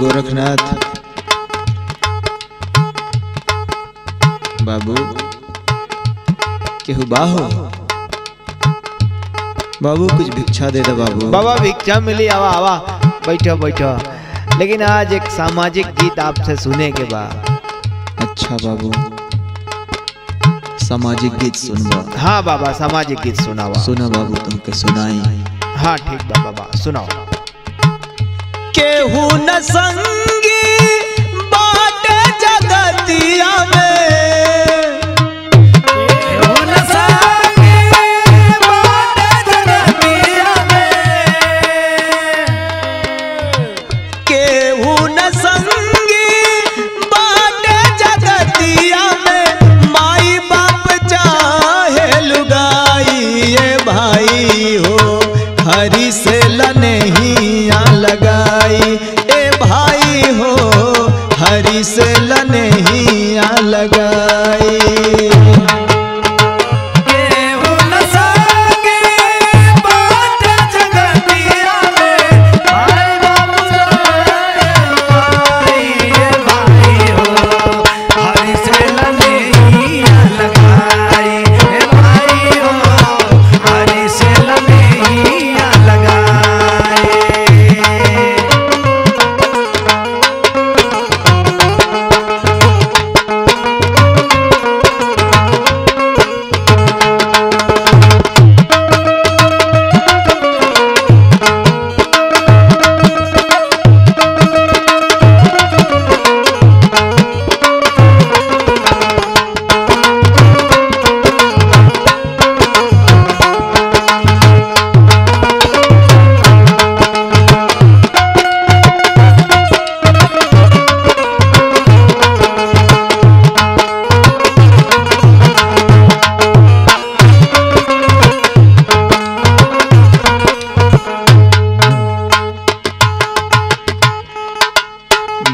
गोरखनाथ बाबू केहू बाहो बाबू कुछ भिक्षा दे दे बाबू। बाबा भिक्षा मिली आवा आवा बैठो बैठो। लेकिन आज एक सामाजिक गीत आपसे सुने के बाद। अच्छा बाबू सामाजिक गीत सुनवा। हाँ बाबा सामाजिक गीत सुनावा। सुना बाबू तुमके सुनाई। हाँ ठीक बा बाबा सुनाओ। केहू न संगी बाटे जगतिया में हरी से ला नहिया लगाई ए भाई हो, हरी से ला नहिया लगाई।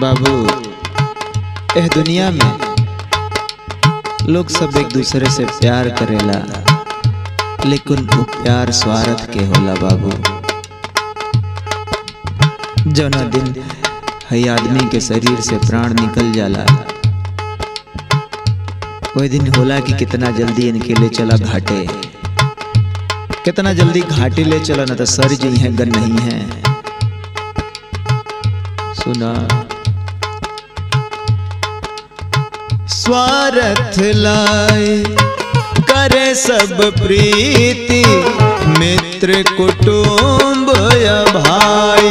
बाबू एह दुनिया में लोग सब एक दूसरे से प्यार करेला, लेकिन वो प्यार स्वार्थ के होला बाबू। जौना दिन हई आदमी के शरीर से प्राण निकल जाला वही दिन होला कि कितना जल्दी इनके ले चला घाटे, कितना जल्दी घाटे ले चला, न तो सर जी हैं गन नहीं है। सुना स्वार्थ लाए करे सब प्रीति मित्र कुटुंब या भाई।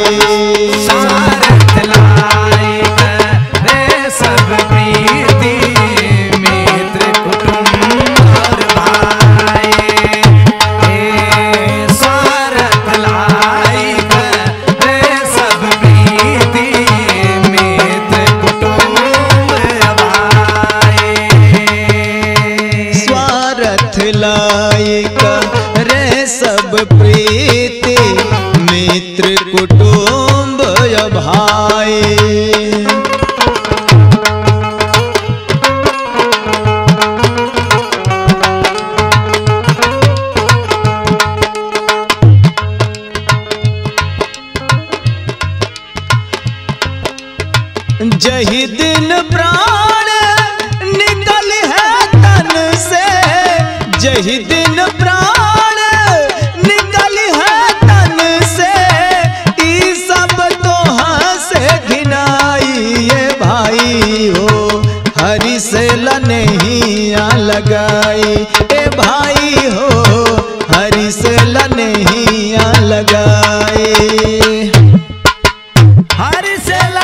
जही दिन प्राण निकल है तन से, जही दिन प्राण निकल है तन से, ई सब तोहां से घिनाई ये भाई हो, हरि से ला नहिया लगाई ए भाई हो, हरि से ला नहिया लगाए। हरि से ला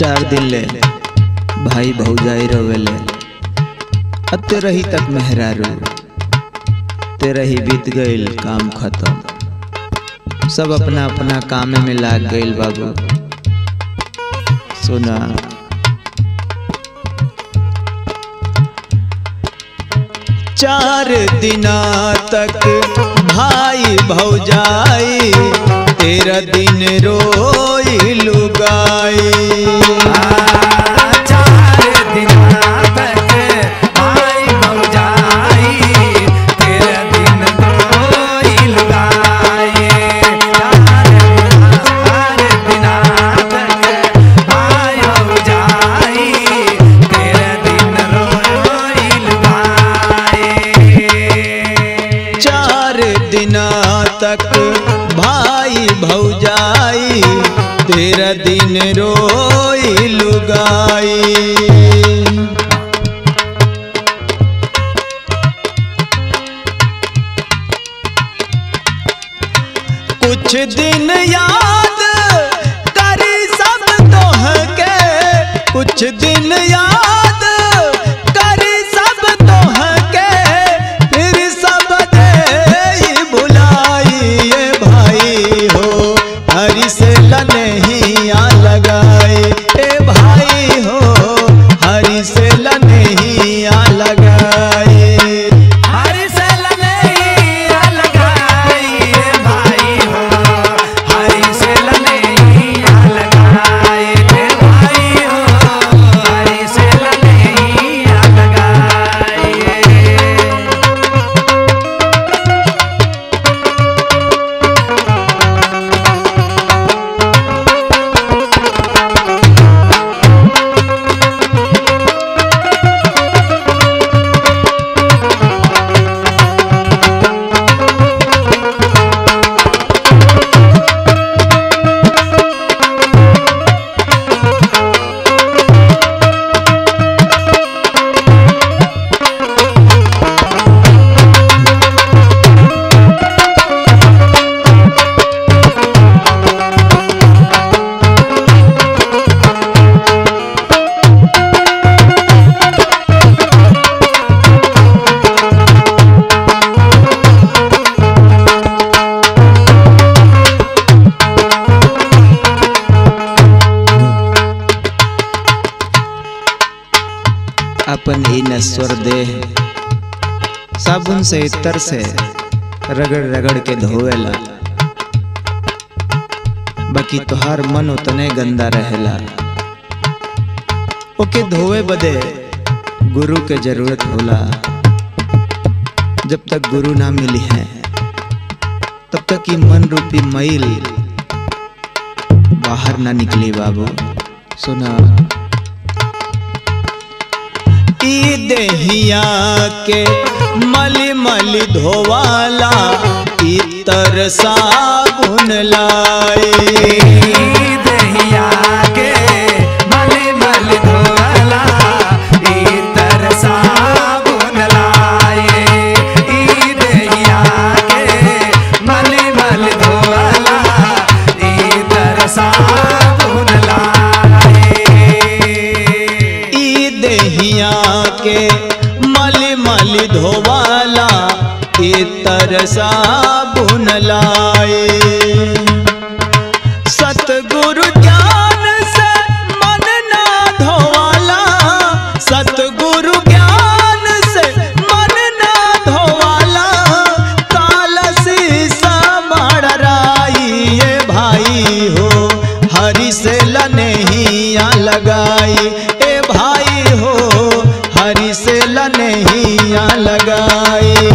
चार दिन ले भाई भौजाई रोवेले। अब तेरा ही तक मेहरारू, तेरा ही बीत गईल काम खत्म। सब अपना अपना काम में लाग गईल बाबू। सुना चार दिना तक भाई भौजाई तेरा दिन रोई लुगाई। तक भाई भौजाई तेरा दिन रोई लुगाई। कुछ दिन याद करी सब तोहके, कुछ दिन याद करी सब तोहके, फिर सब दे बुलाइए भाई हो हरि से ला नहिया लगाए। ए भाई हो हरि से ला नहिया लगाए। अपन ही नश्वर देह साबुन से इतर से रगड़ रगड़ के धोवेला, बाकी तुहार मन उतने गंदा रहेला। ओके धोवे बदे गुरु के जरूरत होला। जब तक गुरु ना मिली है तब तक ये मन रूपी मैल बाहर ना निकली बाबू। सुना देहिया के मली मली धोवाला इतर साबुन लाई। धोवाला इतर साबुन लाए। सतगुरु ज्ञान से मन ना धोवाला, सतगुरु ज्ञान से मन ना धोवाला, काला सीसा मारा राइए। भाई हो हरि से ला नहिया लगाए। ए भाई हो हरि से ला नहिया लगाए। लगाई।